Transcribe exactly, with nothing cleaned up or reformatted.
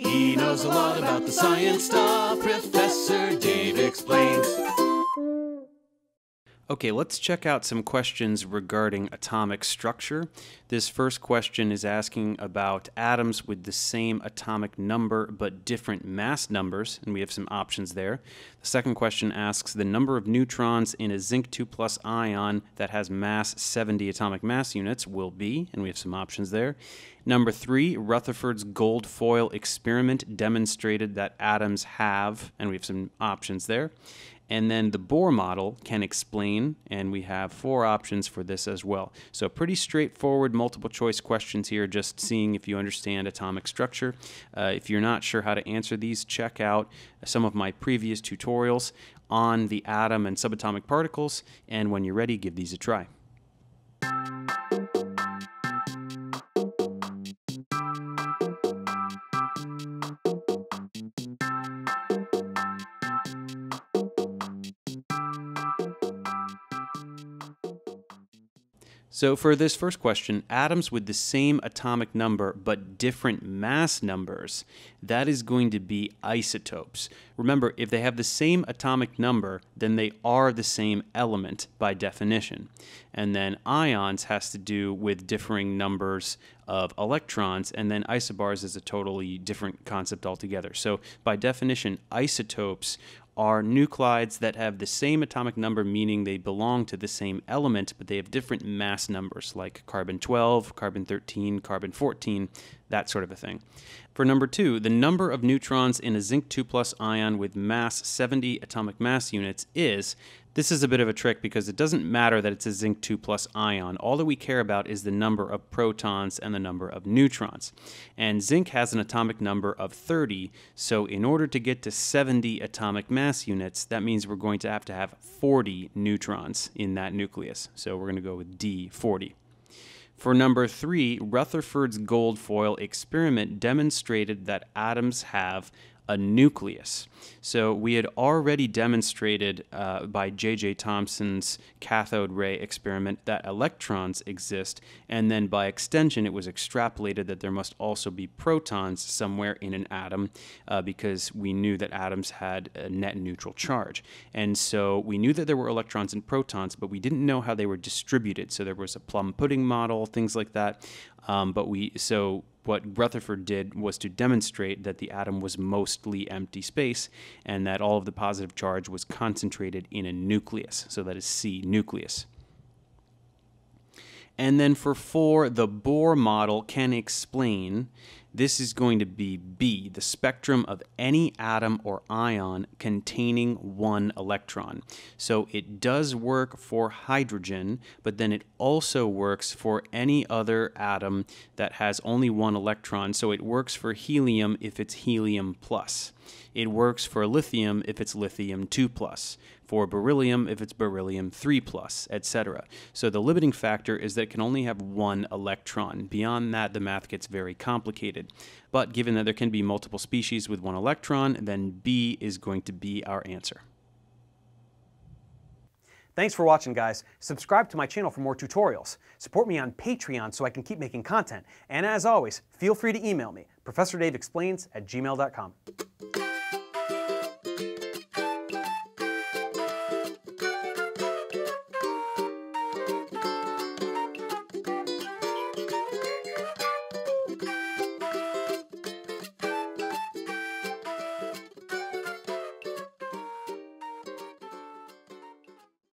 He knows a lot about the science stuff. Professor Dave Explains. Okay, let's check out some questions regarding atomic structure. This first question is asking about atoms with the same atomic number but different mass numbers, and we have some options there. The second question asks the number of neutrons in a zinc two plus ion that has mass seventy atomic mass units will be, and we have some options there. Number three, Rutherford's gold foil experiment demonstrated that atoms have, and we have some options there. And then the Bohr model can explain, and we have four options for this as well. So pretty straightforward multiple choice questions here, just seeing if you understand atomic structure. Uh, if you're not sure how to answer these, check out some of my previous tutorials on the atom and subatomic particles, and when you're ready, give these a try. So for this first question, atoms with the same atomic number but different mass numbers, that is going to be isotopes. Remember, if they have the same atomic number, then they are the same element by definition. And then ions has to do with differing numbers of electrons, and then isobars is a totally different concept altogether. So by definition, isotopes are nuclides that have the same atomic number, meaning they belong to the same element, but they have different mass numbers, like carbon twelve, carbon thirteen, carbon fourteen, that sort of a thing. For number two, the number of neutrons in a zinc two plus ion with mass seventy atomic mass units is, this is a bit of a trick because it doesn't matter that it's a zinc two plus ion. All that we care about is the number of protons and the number of neutrons. And zinc has an atomic number of thirty, so in order to get to seventy atomic mass units, that means we're going to have to have forty neutrons in that nucleus. So we're going to go with D, forty. For number three, Rutherford's gold foil experiment demonstrated that atoms have a nucleus. So we had already demonstrated uh, by J J Thomson's cathode ray experiment that electrons exist, and then by extension it was extrapolated that there must also be protons somewhere in an atom uh, because we knew that atoms had a net neutral charge. And so we knew that there were electrons and protons, but we didn't know how they were distributed. So there was a plum pudding model, things like that. Um, but we, so what Rutherford did was to demonstrate that the atom was mostly empty space and that all of the positive charge was concentrated in a nucleus. So that is C, nucleus. And then for four, the Bohr model can explain. This is going to be B, the spectrum of any atom or ion containing one electron. So it does work for hydrogen, but then it also works for any other atom that has only one electron. So it works for helium if it's helium plus. It works for lithium if it's lithium two plus. For beryllium if it's beryllium three plus, et cetera. So the limiting factor is that it can only have one electron. Beyond that, the math gets very complicated. But given that there can be multiple species with one electron, then B is going to be our answer. Thanks for watching, guys. Subscribe to my channel for more tutorials. Support me on Patreon so I can keep making content. And as always, feel free to email me, Professor Dave Explains at gmail dot com.